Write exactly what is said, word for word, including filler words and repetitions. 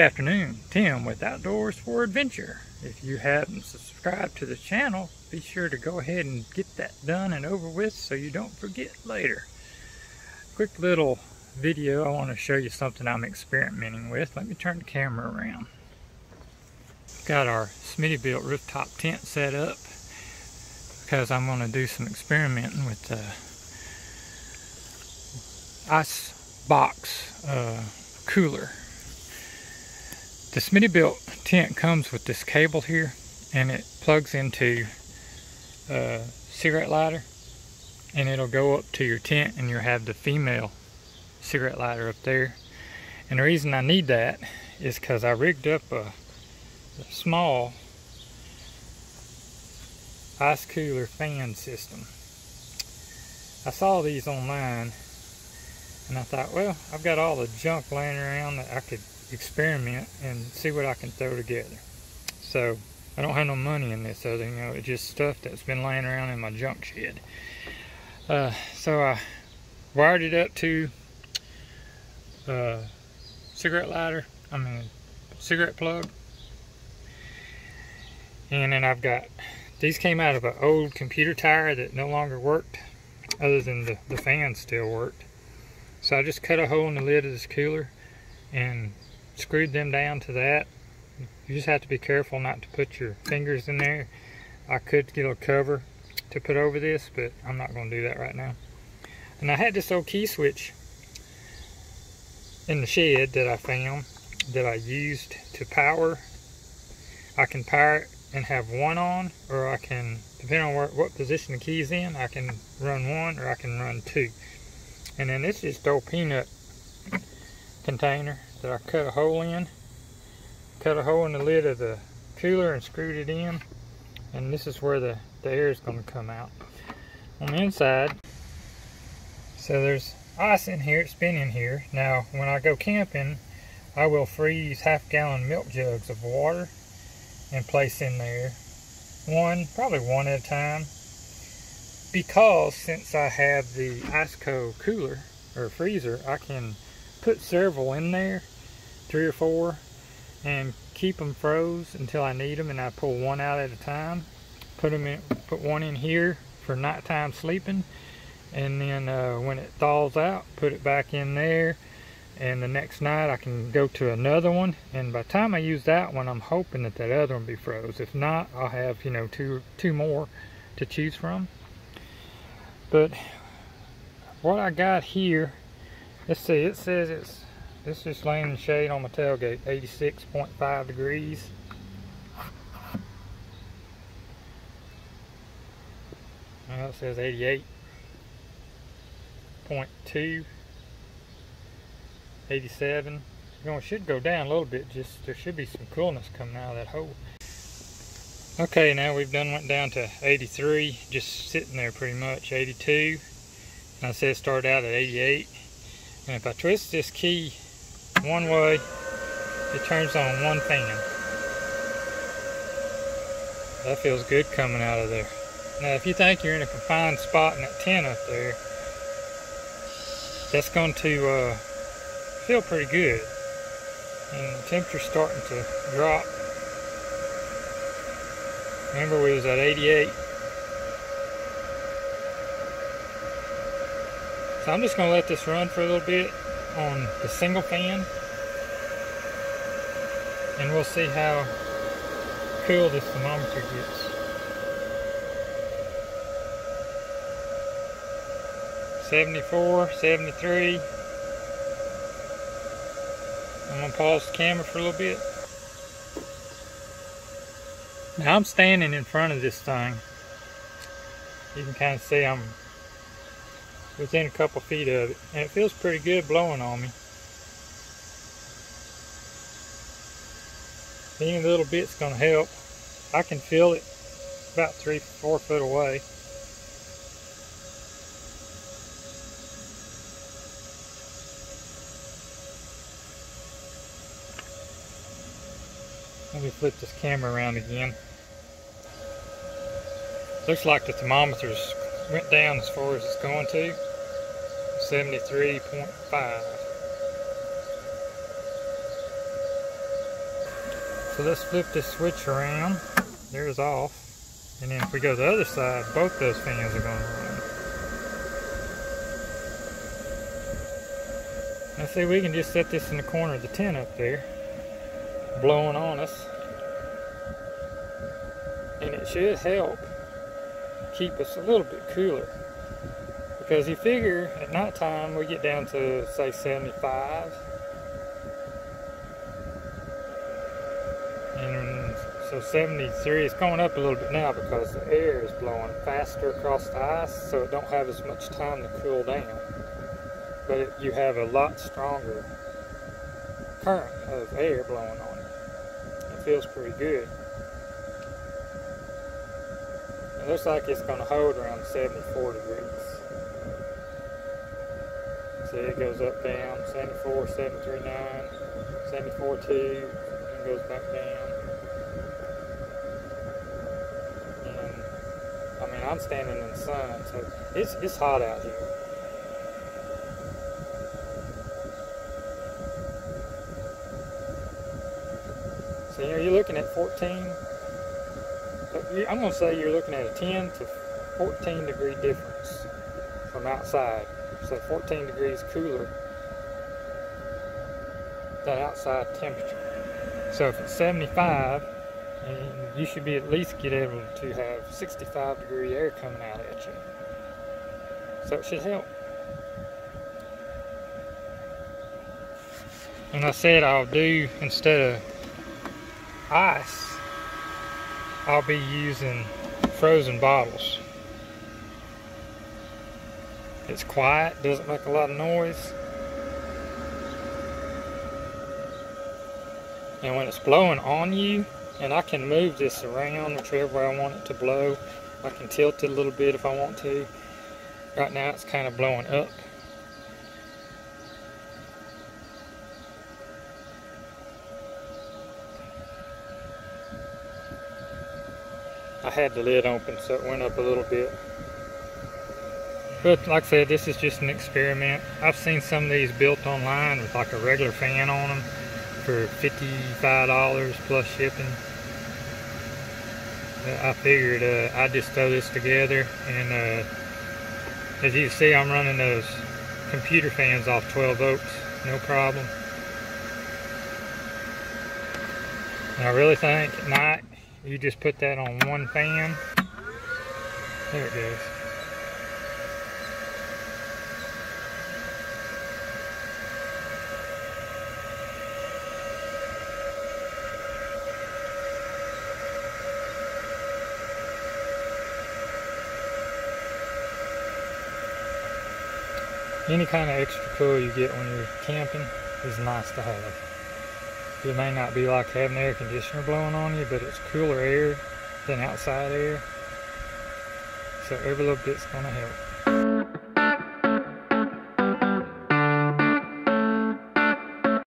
afternoon, Tim with Outdoors for Adventure. If you haven't subscribed to the channel, be sure to go ahead and get that done and over with so you don't forget later. Quick little video, I want to show you something I'm experimenting with. Let me turn the camera around. Got our Smittybilt rooftop tent set up because I'm going to do some experimenting with the ice box uh, cooler. The Smittybilt tent comes with this cable here, and it plugs into a cigarette lighter, and it'll go up to your tent, and you'll have the female cigarette lighter up there. And the reason I need that is because I rigged up a, a small ice cooler fan system. I saw these online, and I thought, well, I've got all the junk laying around that I could experiment and see what I can throw together. So I don't have no money in this other, you know, it's just stuff that's been laying around in my junk shed. Uh, so I wired it up to uh, cigarette lighter, I mean cigarette plug. And then I've got, these came out of an old computer tire that no longer worked, other than the, the fan still worked. So I just cut a hole in the lid of this cooler and screwed them down to that. You just have to be careful not to put your fingers in there. I could get a cover to put over this, but I'm not going to do that right now. And I had this old key switch in the shed that I found that I used to power. I can power it and have one on, or I can, depending on where, what position the key's in, I can run one or I can run two. And then this is the old peanut container that I cut a hole in, cut a hole in the lid of the cooler and screwed it in, and this is where the, the air is going to come out on the inside. So there's ice in here, it's been in here. Now when I go camping, I will freeze half gallon milk jugs of water and place in there, one, probably one at a time, because since I have the Iceco cooler or freezer, I can put several in there, three or four, and keep them froze until I need them, and I pull one out at a time, put them in, put one in here for nighttime sleeping, and then uh, when it thaws out, put it back in there, and the next night I can go to another one, and by the time I use that one, I'm hoping that that other one be froze. If not, I'll have, you know, two, two more to choose from. But what I got here, let's see, it says it's, it's just laying in the shade on my tailgate, eighty-six point five degrees. Well, it says eighty-eight point two, eighty-seven. You know, it should go down a little bit, just there should be some coolness coming out of that hole. Okay, now we've done went down to eighty-three, just sitting there pretty much, eighty-two. And I said it started out at eighty-eight. And if I twist this key one way, it turns on one fan. That feels good coming out of there. Now, if you think you're in a confined spot in that tent up there, that's going to uh, feel pretty good. And the temperature's starting to drop. Remember, we was at eighty-eight. So I'm just going to let this run for a little bit on the single fan, and we'll see how cool this thermometer gets. seventy-four, seventy-three. I'm going to pause the camera for a little bit. Now I'm standing in front of this thing. You can kind of see I'm within a couple feet of it, and it feels pretty good blowing on me. Any little bit's gonna help. I can feel it about three, four foot away. Let me flip this camera around again. Looks like the thermometer's went down as far as it's going to. seventy-three point five. So let's flip this switch around. There's off. And then if we go to the other side, both those fans are going to run. Now see, we can just set this in the corner of the tent up there, blowing on us, and it should help keep us a little bit cooler, because you figure at night time we get down to say seventy-five, and so seventy-three is going up a little bit now because the air is blowing faster across the ice, so it don't have as much time to cool down. But it, you have a lot stronger current of air blowing on it. It feels pretty good. It looks like it's going to hold around seventy-four degrees. See, it goes up, down, seventy-four, seventy-three, nine, seventy-four, two, and goes back down. And I mean, I'm standing in the sun, so it's, it's hot out here. You know, you're looking at fourteen, I'm going to say you're looking at a ten to fourteen degree difference from outside. So fourteen degrees cooler than outside temperature. So if it's seventy-five, and you should be at least get able to have sixty-five degree air coming out at you. So it should help. And I said I'll do, instead of ice, I'll be using frozen bottles. It's quiet, doesn't make a lot of noise, and when it's blowing on you, and I can move this around whichever way I want it to blow. I can tilt it a little bit if I want to. Right now it's kind of blowing up. I had the lid open, so it went up a little bit. But like I said, this is just an experiment. I've seen some of these built online with like a regular fan on them for fifty-five dollars plus shipping. I figured uh, I'd just throw this together, and uh, as you can see, I'm running those computer fans off twelve volts, no problem. And I really think at night, you just put that on one fan. There it goes. Any kind of extra cool you get when you're camping is nice to have. It may not be like having air conditioner blowing on you, but it's cooler air than outside air. So every little bit's gonna help.